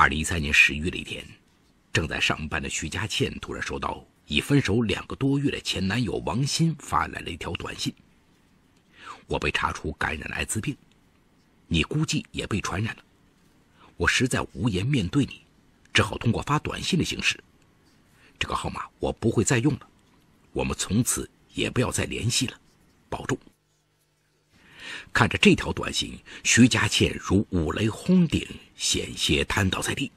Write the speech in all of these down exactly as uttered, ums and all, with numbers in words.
二零一三年十月的一天，正在上班的徐佳倩突然收到已分手两个多月的前男友王鑫发来了一条短信：“我被查出感染了艾滋病，你估计也被传染了。我实在无颜面对你，只好通过发短信的形式。这个号码我不会再用了，我们从此也不要再联系了，保重。”看着这条短信，徐佳倩如五雷轰顶，险些瘫倒在地。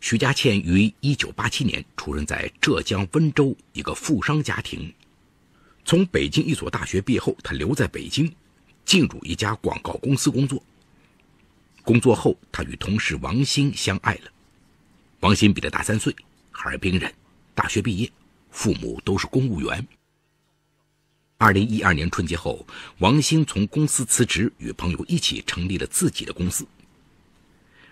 徐佳倩于一九八七年出生在浙江温州一个富商家庭。从北京一所大学毕业后，她留在北京，进入一家广告公司工作。工作后，她与同事王鑫相爱了。王鑫比她大三岁，哈尔滨人，大学毕业，父母都是公务员。二零一二年春节后，王鑫从公司辞职，与朋友一起成立了自己的公司。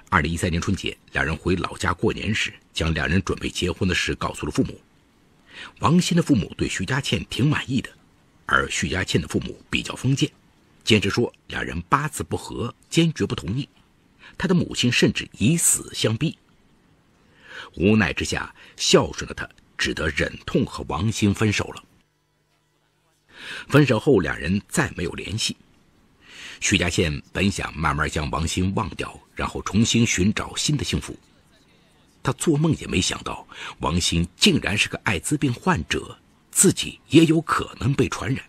二零一三年春节，两人回老家过年时，将两人准备结婚的事告诉了父母。王鑫的父母对徐佳倩挺满意的，而徐佳倩的父母比较封建，坚持说两人八字不合，坚决不同意。她的母亲甚至以死相逼。无奈之下，孝顺的她只得忍痛和王鑫分手了。分手后，两人再没有联系。徐佳倩本想慢慢将王鑫忘掉，然后重新寻找新的幸福。她做梦也没想到，王鑫竟然是个艾滋病患者，自己也有可能被传染。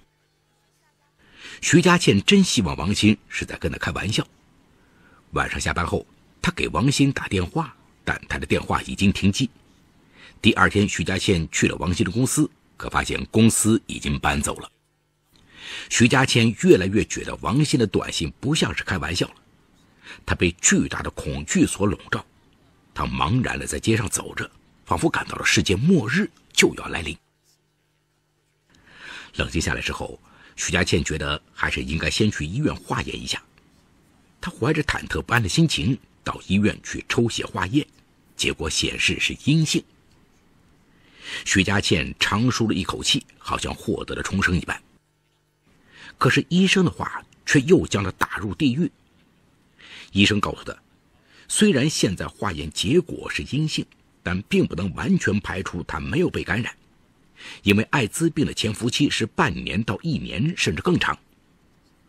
徐佳倩真希望王鑫是在跟她开玩笑。晚上下班后，她给王鑫打电话，但她的电话已经停机。第二天，徐佳倩去了王鑫的公司，可发现公司已经搬走了。徐佳倩越来越觉得王鑫的短信不像是开玩笑了，她被巨大的恐惧所笼罩，她茫然地在街上走着，仿佛感到了世界末日就要来临。冷静下来之后，徐佳倩觉得还是应该先去医院化验一下。她怀着忐忑不安的心情到医院去抽血化验，结果显示是阴性。徐佳倩长舒了一口气，好像获得了重生一般。可是医生的话却又将她打入地狱。医生告诉她，虽然现在化验结果是阴性，但并不能完全排除她没有被感染，因为艾滋病的潜伏期是半年到一年甚至更长，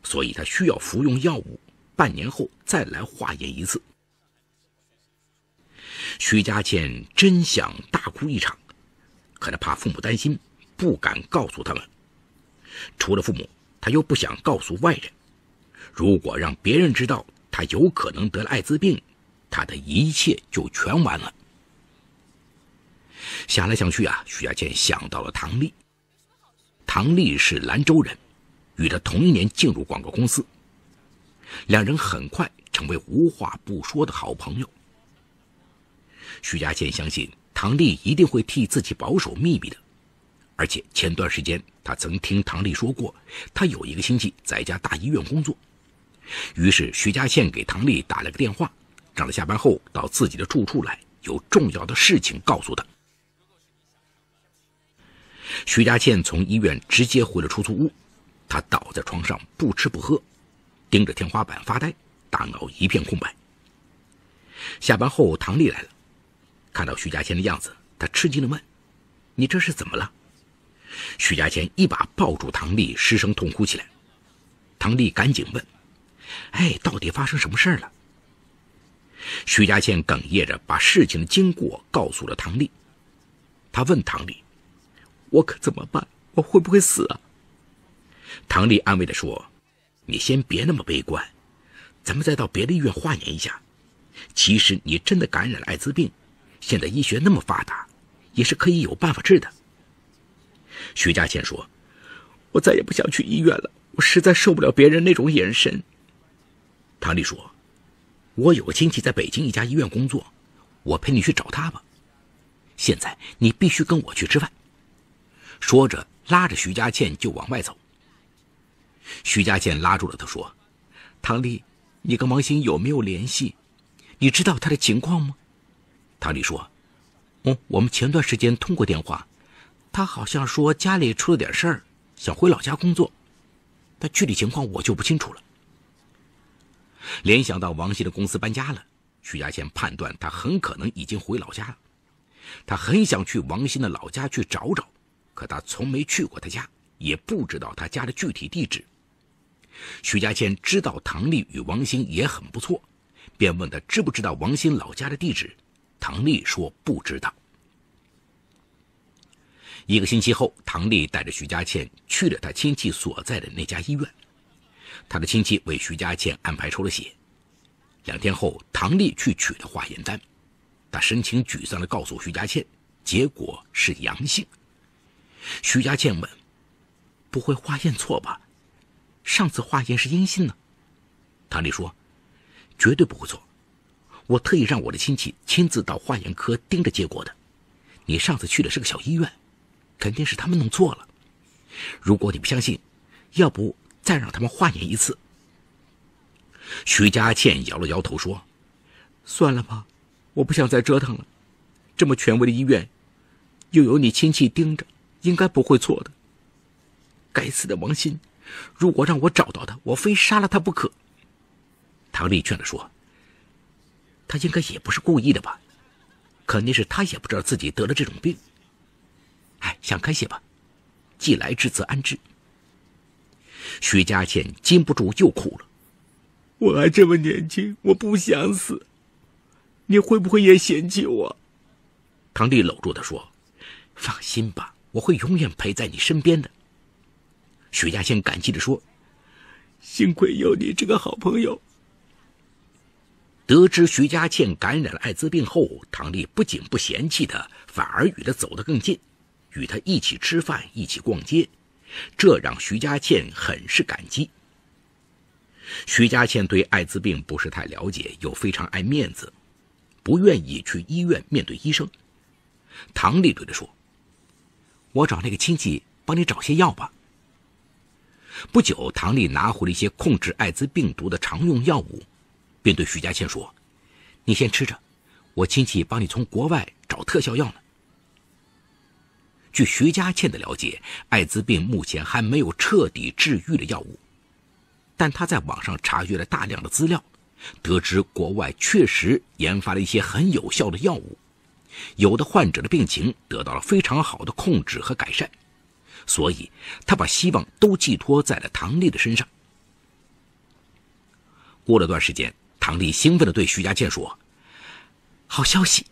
所以她需要服用药物，半年后再来化验一次。徐佳倩真想大哭一场，可她怕父母担心，不敢告诉他们。除了父母，他又不想告诉外人，如果让别人知道他有可能得了艾滋病，他的一切就全完了。想来想去啊，徐佳倩想到了唐丽。唐丽是兰州人，与他同一年进入广告公司，两人很快成为无话不说的好朋友。徐佳倩相信唐丽一定会替自己保守秘密的，而且前段时间他曾听唐丽说过，他有一个亲戚在一家大医院工作。于是徐佳倩给唐丽打了个电话，让她下班后到自己的住处来，有重要的事情告诉她。徐佳倩从医院直接回了出租屋，她倒在床上不吃不喝，盯着天花板发呆，大脑一片空白。下班后，唐丽来了，看到徐佳倩的样子，她吃惊地问：“你这是怎么了？”徐佳倩一把抱住唐丽，失声痛哭起来。唐丽赶紧问：“哎，到底发生什么事了？”徐佳倩哽咽着把事情的经过告诉了唐丽。她问唐丽：“我可怎么办？我会不会死啊？”唐丽安慰地说：“你先别那么悲观，咱们再到别的医院化验一下。其实你真的感染了艾滋病，现在医学那么发达，也是可以有办法治的。”徐佳倩说：“我再也不想去医院了，我实在受不了别人那种眼神。”唐丽说：“我有个亲戚在北京一家医院工作，我陪你去找他吧。现在你必须跟我去吃饭。”说着拉着徐佳倩就往外走。徐佳倩拉住了他说：“唐丽，你跟王鑫有没有联系？你知道他的情况吗？”唐丽说：“嗯，我们前段时间通过电话，他好像说家里出了点事儿，想回老家工作，但具体情况我就不清楚了。”联想到王鑫的公司搬家了，徐家先判断他很可能已经回老家了。他很想去王鑫的老家去找找，可他从没去过他家，也不知道他家的具体地址。徐家谦知道唐丽与王鑫也很不错，便问他知不知道王鑫老家的地址。唐丽说不知道。一个星期后，唐丽带着徐家谦去了他亲戚所在的那家医院。他的亲戚为徐家谦安排抽了血。两天后，唐丽去取了化验单，他神情沮丧地告诉徐家倩，结果是阳性。徐家倩问：“不会化验错吧？上次化验是阴性呢？”唐丽说：“绝对不会错，我特意让我的亲戚亲自到化验科盯着结果的。你上次去的是个小医院，肯定是他们弄错了。如果你不相信，要不再让他们化验一次。”徐家倩摇了摇头说：“算了吧。”我不想再折腾了，这么权威的医院，又有你亲戚盯着，应该不会错的。该死的王鑫，如果让我找到他，我非杀了他不可。唐丽劝着说：“他应该也不是故意的吧？肯定是他也不知道自己得了这种病。哎，想开些吧，既来之则安之。”徐家倩禁不住又哭了：“我还这么年轻，我不想死。你会不会也嫌弃我？”唐丽搂住他说：“放心吧，我会永远陪在你身边的。”许家先感激地说：“幸亏有你这个好朋友。”得知徐家倩感染了艾滋病后，唐丽不仅不嫌弃他，反而与他走得更近，与他一起吃饭，一起逛街，这让徐家倩很是感激。徐家倩对艾滋病不是太了解，又非常爱面子，不愿意去医院面对医生。唐丽对他说：“我找那个亲戚帮你找些药吧。”不久，唐丽拿回了一些控制艾滋病毒的常用药物，并对徐家倩说：“你先吃着，我亲戚帮你从国外找特效药呢。”据徐家倩的了解，艾滋病目前还没有彻底治愈的药物，但她在网上查阅了大量的资料，得知国外确实研发了一些很有效的药物，有的患者的病情得到了非常好的控制和改善，所以他把希望都寄托在了唐丽的身上。过了段时间，唐丽兴奋地对徐家倩说：“好消息，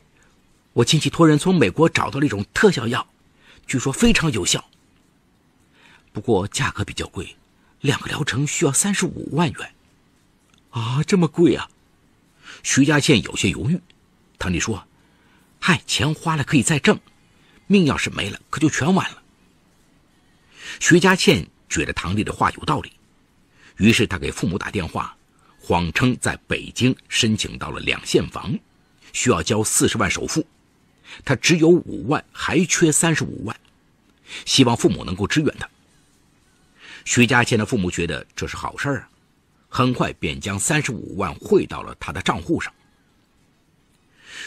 我亲戚托人从美国找到了一种特效药，据说非常有效，不过价格比较贵，两个疗程需要三十五万元。”啊，这么贵啊！徐家倩有些犹豫。唐丽说：“嗨，钱花了可以再挣，命要是没了，可就全完了。”徐家倩觉得唐丽的话有道理，于是她给父母打电话，谎称在北京申请到了两现房，需要交四十万首付，她只有五万，还缺三十五万，希望父母能够支援她。徐家倩的父母觉得这是好事儿啊。很快便将三十五万汇到了他的账户上。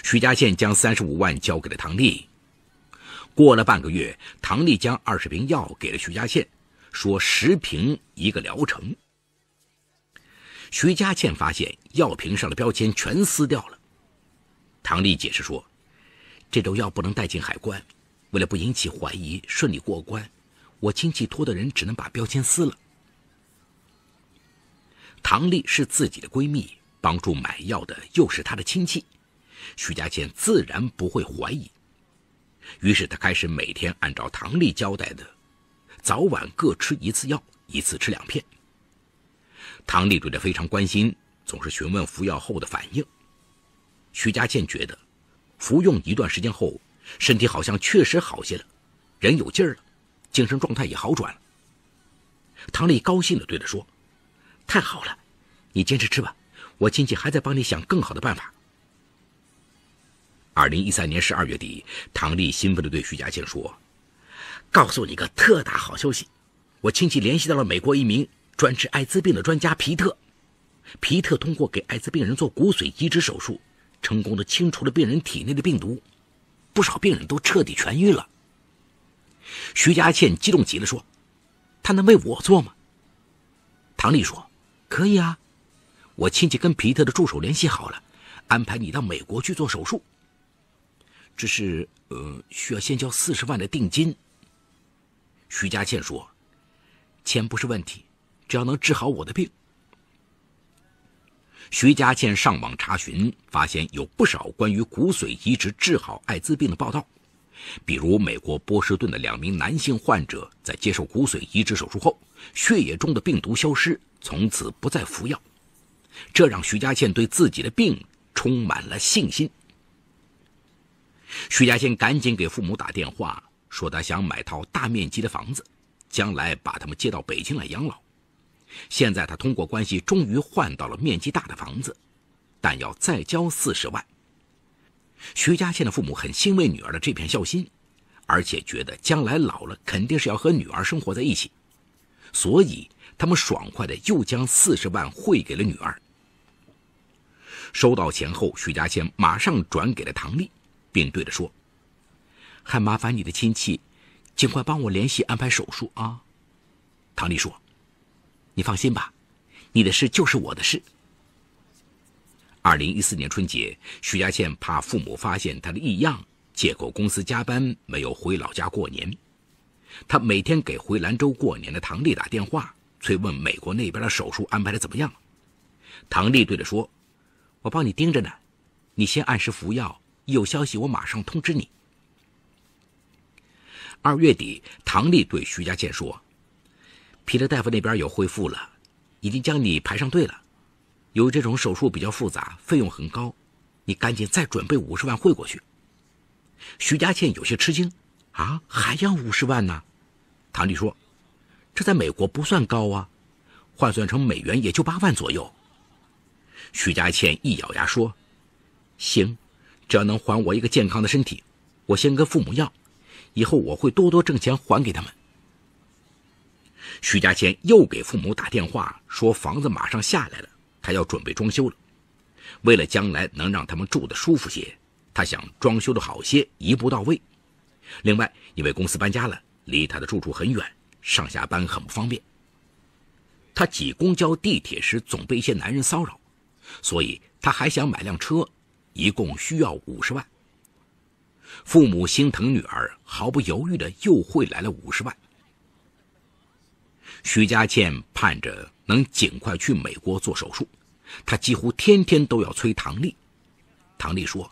徐家倩将三十五万交给了唐丽。过了半个月，唐丽将二十瓶药给了徐家倩，说十瓶一个疗程。徐家倩发现药瓶上的标签全撕掉了。唐丽解释说：“这种药不能带进海关，为了不引起怀疑，顺利过关，我亲戚托的人只能把标签撕了。”唐丽是自己的闺蜜，帮助买药的又是她的亲戚，徐家倩自然不会怀疑。于是她开始每天按照唐丽交代的，早晚各吃一次药，一次吃两片。唐丽对她非常关心，总是询问服药后的反应。徐家倩觉得，服用一段时间后，身体好像确实好些了，人有劲儿了，精神状态也好转了。唐丽高兴地对她说：“太好了，你坚持吃吧，我亲戚还在帮你想更好的办法。”二零一三年十二月底，唐丽兴奋地对徐家倩说：“告诉你个特大好消息，我亲戚联系到了美国一名专治艾滋病的专家皮特。皮特通过给艾滋病人做骨髓移植手术，成功地清除了病人体内的病毒，不少病人都彻底痊愈了。”徐家倩激动极了说：“他能为我做吗？”唐丽说：“可以啊，我亲戚跟皮特的助手联系好了，安排你到美国去做手术。只是，呃，需要先交四十万的定金。”徐家倩说：“钱不是问题，只要能治好我的病。”徐家倩上网查询，发现有不少关于骨髓移植治好艾滋病的报道，比如美国波士顿的两名男性患者在接受骨髓移植手术后，血液中的病毒消失，从此不再服药。这让徐家倩对自己的病充满了信心。徐家倩赶紧给父母打电话，说她想买套大面积的房子，将来把他们接到北京来养老。现在她通过关系终于换到了面积大的房子，但要再交四十万。徐家倩的父母很欣慰女儿的这片孝心，而且觉得将来老了肯定是要和女儿生活在一起，所以他们爽快的又将四十万汇给了女儿。收到钱后，徐家倩马上转给了唐丽，并对着说：“还麻烦你的亲戚尽快帮我联系安排手术啊。”唐丽说：“你放心吧，你的事就是我的事。”二零一四年春节，徐家倩怕父母发现她的异样，借口公司加班没有回老家过年。她每天给回兰州过年的唐丽打电话，催问美国那边的手术安排的怎么样了。唐丽对着说：“我帮你盯着呢，你先按时服药，有消息我马上通知你。”二月底，唐丽对徐家倩说：“皮特大夫那边有恢复了，已经将你排上队了。由于这种手术比较复杂，费用很高，你赶紧再准备五十万汇过去。”徐家倩有些吃惊：“啊，还要五十万呢？”唐丽说：“这在美国不算高啊，换算成美元也就八万左右。”徐家倩一咬牙说：“行，只要能还我一个健康的身体，我先跟父母要，以后我会多多挣钱还给他们。”徐家倩又给父母打电话，说房子马上下来了，她要准备装修了。为了将来能让他们住得舒服些，她想装修的好些，一步到位。另外，因为公司搬家了，离她的住处很远，上下班很不方便。她挤公交地铁时总被一些男人骚扰，所以她还想买辆车，一共需要五十万。父母心疼女儿，毫不犹豫地又汇来了五十万。徐家倩盼着能尽快去美国做手术，她几乎天天都要催唐丽。唐丽说：“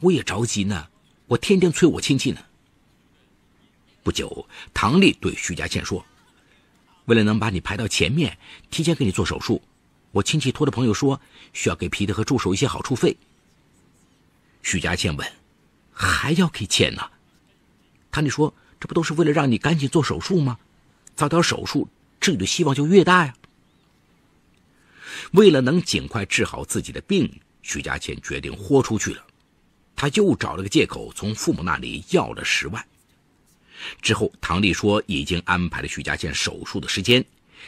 我也着急呢，我天天催我亲戚呢。”不久，唐丽对徐家倩说：“为了能把你排到前面，提前给你做手术，我亲戚托的朋友说，需要给皮特和助手一些好处费。”徐家倩问：“还要给钱呢？”唐丽说：“这不都是为了让你赶紧做手术吗？早点手术，治愈的希望就越大呀。”为了能尽快治好自己的病，徐家倩决定豁出去了。她又找了个借口，从父母那里要了十万。之后，唐丽说已经安排了徐家倩手术的时间，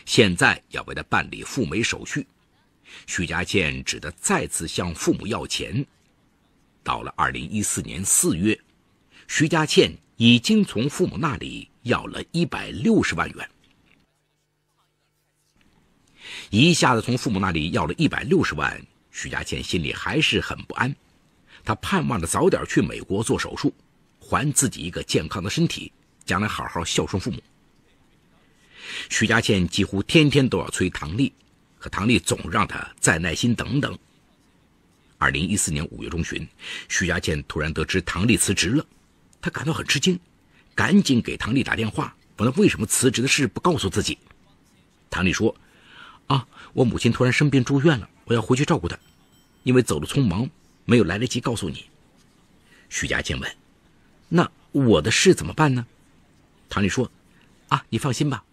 现在要为她办理赴美手续。徐家倩只得再次向父母要钱。到了二零一四年四月，徐家倩已经从父母那里要了一百六十万元。一下子从父母那里要了一百六十万，徐家倩心里还是很不安。她盼望着早点去美国做手术，还自己一个健康的身体，将来好好孝顺父母。徐家倩几乎天天都要催唐丽，可唐丽总让她再耐心等等。二零一四年五月中旬，徐家倩突然得知唐丽辞职了，她感到很吃惊，赶紧给唐丽打电话，问她为什么辞职的事不告诉自己。唐丽说：“啊，我母亲突然生病住院了，我要回去照顾她，因为走得匆忙，没有来得及告诉你。”徐家倩问：“那我的事怎么办呢？”唐丽说：“啊，你放心吧，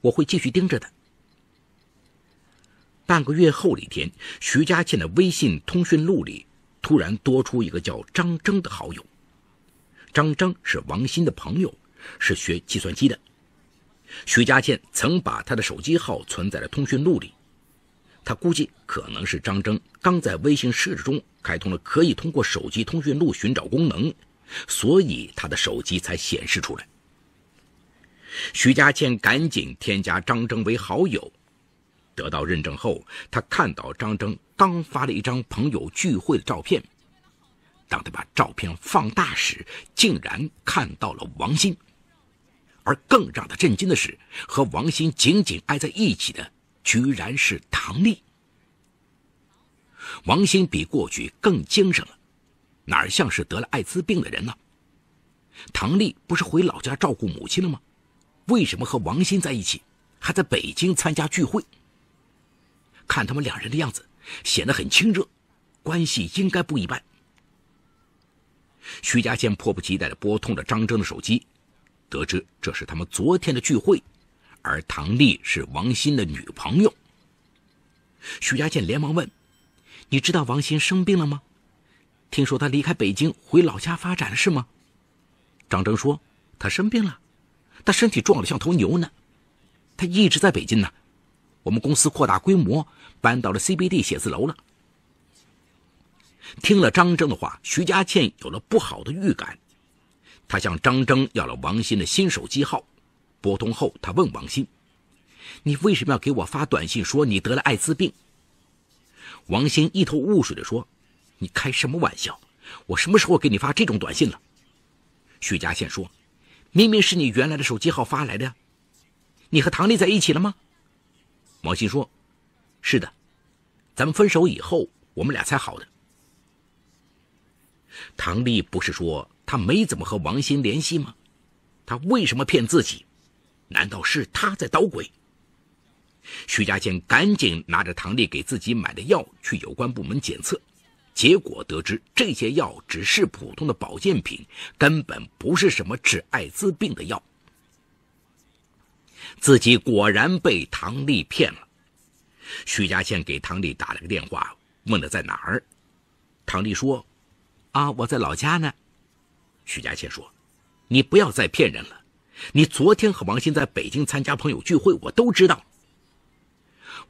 我会继续盯着的。”半个月后的一天，徐家倩的微信通讯录里突然多出一个叫张铮的好友。张铮是王鑫的朋友，是学计算机的。徐家倩曾把他的手机号存在了通讯录里，他估计可能是张铮刚在微信设置中开通了可以通过手机通讯录寻找功能，所以他的手机才显示出来。徐家倩赶紧添加张铮为好友。得到认证后，他看到张征刚发了一张朋友聚会的照片，当他把照片放大时，竟然看到了王鑫。而更让他震惊的是，和王鑫紧紧挨在一起的居然是唐丽。王鑫比过去更精神了，哪儿像是得了艾滋病的人呢？唐丽不是回老家照顾母亲了吗？为什么和王鑫在一起，还在北京参加聚会？看他们两人的样子，显得很亲热，关系应该不一般。徐家谦迫不及待地拨通了张征的手机，得知这是他们昨天的聚会，而唐丽是王鑫的女朋友。徐家谦连忙问：“你知道王鑫生病了吗？听说他离开北京回老家发展了是吗？”张征说：“他生病了，他身体壮得像头牛呢。他一直在北京呢。我们公司扩大规模，搬到了 C B D 写字楼了。”听了张征的话，徐家倩有了不好的预感。他向张征要了王鑫的新手机号，拨通后，他问王鑫：“你为什么要给我发短信说你得了艾滋病？”王鑫一头雾水地说：“你开什么玩笑？我什么时候给你发这种短信了？”徐家倩说：“明明是你原来的手机号发来的呀。你和唐丽在一起了吗？”王鑫说：“是的，咱们分手以后，我们俩才好的。”唐丽不是说她没怎么和王鑫联系吗？她为什么骗自己？难道是她在捣鬼？徐家倩赶紧拿着唐丽给自己买的药去有关部门检测，结果得知这些药只是普通的保健品，根本不是什么治艾滋病的药。自己果然被唐丽骗了。徐家倩给唐丽打了个电话，问了在哪儿。唐丽说：“啊，我在老家呢。”徐家倩说：“你不要再骗人了，你昨天和王鑫在北京参加朋友聚会，我都知道。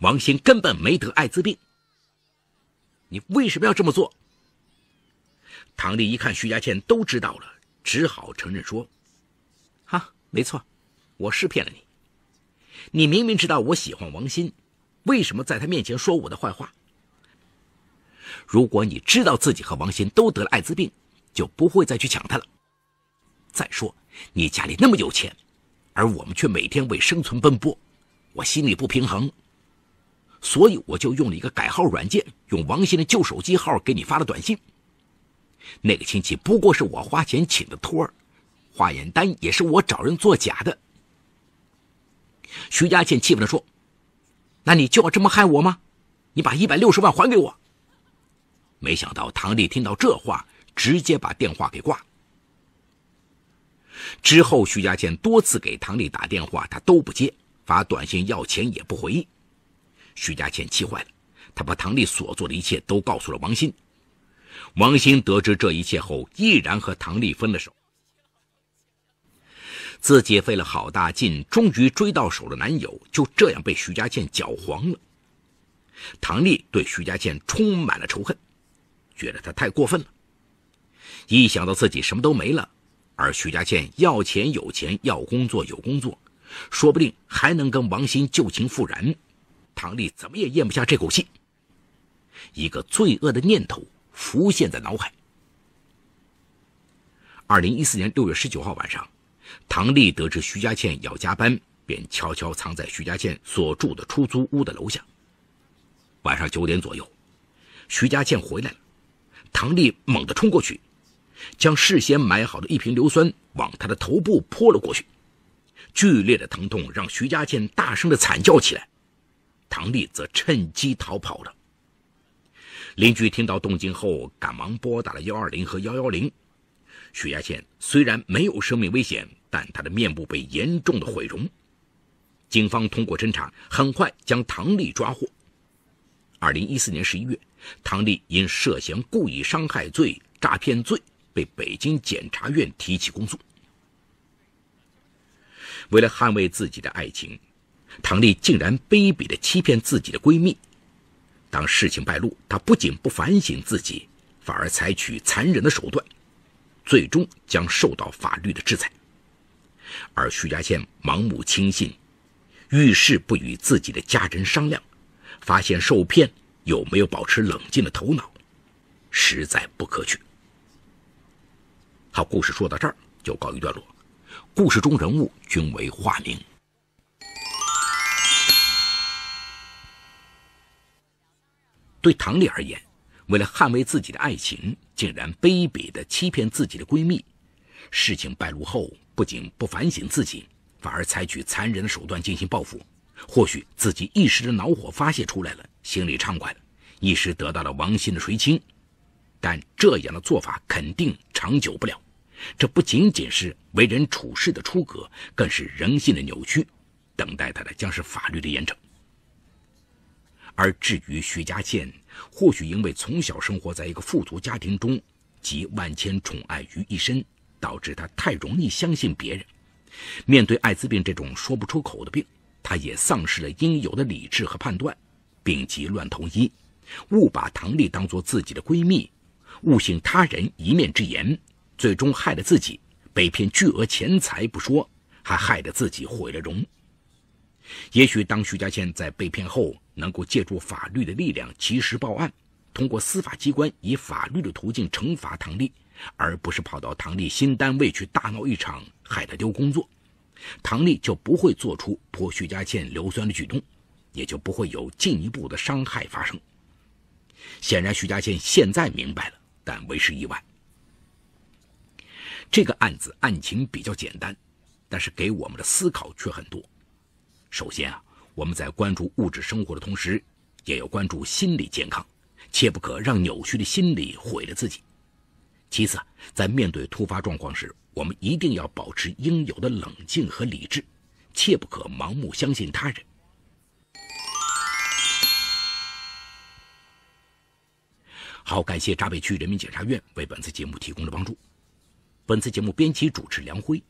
王鑫根本没得艾滋病，你为什么要这么做？”唐丽一看徐家倩都知道了，只好承认说：“啊，没错，我是骗了你。你明明知道我喜欢王鑫，为什么在他面前说我的坏话？如果你知道自己和王鑫都得了艾滋病，就不会再去抢他了。再说，你家里那么有钱，而我们却每天为生存奔波，我心里不平衡，所以我就用了一个改号软件，用王鑫的旧手机号给你发了短信。那个亲戚不过是我花钱请的托儿，化验单也是我找人做假的。”徐家倩气愤地说：“那你就要这么害我吗？你把一百六十万还给我！”没想到唐丽听到这话，直接把电话给挂。之后徐家倩多次给唐丽打电话，她都不接，发短信要钱也不回应。徐家倩气坏了，她把唐丽所做的一切都告诉了王鑫。王鑫得知这一切后，毅然和唐丽分了手。自己费了好大劲，终于追到手的男友，就这样被徐家倩搅黄了。唐丽对徐家倩充满了仇恨，觉得她太过分了。一想到自己什么都没了，而徐家倩要钱有钱，要工作有工作，说不定还能跟王鑫旧情复燃，唐丽怎么也咽不下这口气。一个罪恶的念头浮现在脑海。二零一四年六月十九号晚上，唐丽得知徐家倩要加班，便悄悄藏在徐家倩所住的出租屋的楼下。晚上九点左右，徐家倩回来了，唐丽猛地冲过去，将事先买好的一瓶硫酸往她的头部泼了过去。剧烈的疼痛让徐家倩大声地惨叫起来，唐丽则趁机逃跑了。邻居听到动静后，赶忙拨打了一二零和一一零。徐家倩虽然没有生命危险，但她的面部被严重的毁容。警方通过侦查，很快将唐丽抓获。二零一四年十一月，唐丽因涉嫌故意伤害罪、诈骗罪被北京检察院提起公诉。为了捍卫自己的爱情，唐丽竟然卑鄙地欺骗自己的闺蜜。当事情败露，她不仅不反省自己，反而采取残忍的手段，最终将受到法律的制裁。而徐家倩盲目轻信，遇事不与自己的家人商量，发现受骗有没有保持冷静的头脑，实在不可取。好，故事说到这儿就告一段落。故事中人物均为化名。对唐丽而言，为了捍卫自己的爱情，竟然卑鄙地欺骗自己的闺蜜。事情败露后，不仅不反省自己，反而采取残忍的手段进行报复。或许自己一时的恼火发泄出来了，心里畅快了，一时得到了王心的垂青，但这样的做法肯定长久不了。这不仅仅是为人处事的出格，更是人性的扭曲，等待他的将是法律的严惩。而至于徐家倩，或许因为从小生活在一个富足家庭中，集万千宠爱于一身，导致她太容易相信别人。面对艾滋病这种说不出口的病，她也丧失了应有的理智和判断，病急乱投医，误把唐丽当作自己的闺蜜，误信他人一面之言，最终害了自己，被骗巨额钱财不说，还害得自己毁了容。也许当徐家倩在被骗后，能够借助法律的力量及时报案，通过司法机关以法律的途径惩罚唐丽，而不是跑到唐丽新单位去大闹一场，害她丢工作，唐丽就不会做出泼徐家倩硫酸的举动，也就不会有进一步的伤害发生。显然徐家倩现在明白了，但为时已晚。这个案子案情比较简单，但是给我们的思考却很多。首先啊，我们在关注物质生活的同时，也要关注心理健康，切不可让扭曲的心理毁了自己。其次啊，在面对突发状况时，我们一定要保持应有的冷静和理智，切不可盲目相信他人。好，感谢闸北区人民检察院为本次节目提供的帮助。本次节目编辑主持梁辉，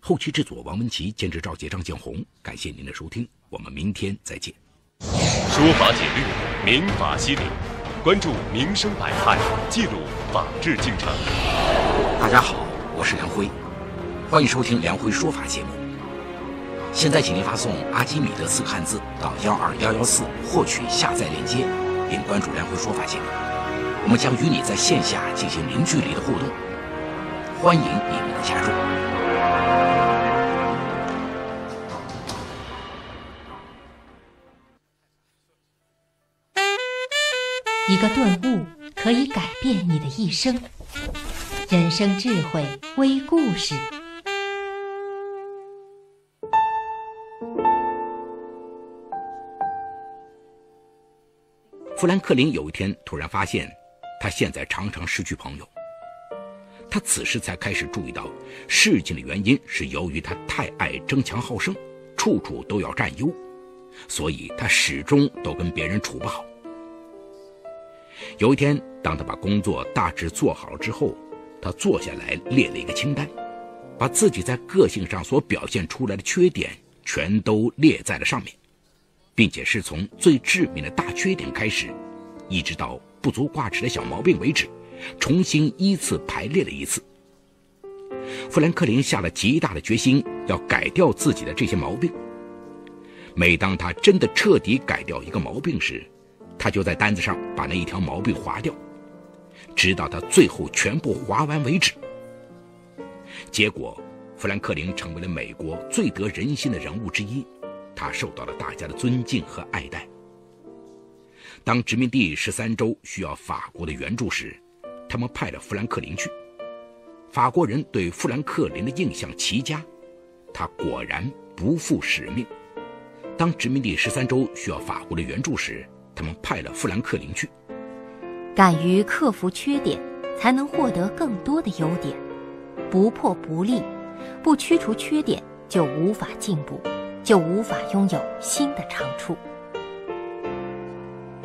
后期制作王文琪，监制赵杰、张建红。感谢您的收听，我们明天再见。说法解律，民法析理，关注民生百态，记录法治进程。大家好，我是梁辉，欢迎收听梁辉说法节目。现在请您发送阿基米德四个汉字到一二一一四获取下载链接，并关注梁辉说法节目。我们将与你在线下进行零距离的互动。欢迎你们的加入。一个顿悟可以改变你的一生，人生智慧微故事。富兰克林有一天突然发现，他现在常常失去朋友。他此时才开始注意到，事情的原因是由于他太爱争强好胜，处处都要占优，所以他始终都跟别人处不好。有一天，当他把工作大致做好了之后，他坐下来列了一个清单，把自己在个性上所表现出来的缺点全都列在了上面，并且是从最致命的大缺点开始，一直到不足挂齿的小毛病为止，重新依次排列了一次。富兰克林下了极大的决心，要改掉自己的这些毛病。每当他真的彻底改掉一个毛病时，他就在单子上把那一条毛病划掉，直到他最后全部划完为止。结果，富兰克林成为了美国最得人心的人物之一，他受到了大家的尊敬和爱戴。当殖民地十三州需要法国的援助时，他们派了富兰克林去。法国人对富兰克林的印象极佳，他果然不负使命。当殖民地十三州需要法国的援助时，他们派了富兰克林去。敢于克服缺点，才能获得更多的优点。不破不立，不驱除缺点，就无法进步，就无法拥有新的长处。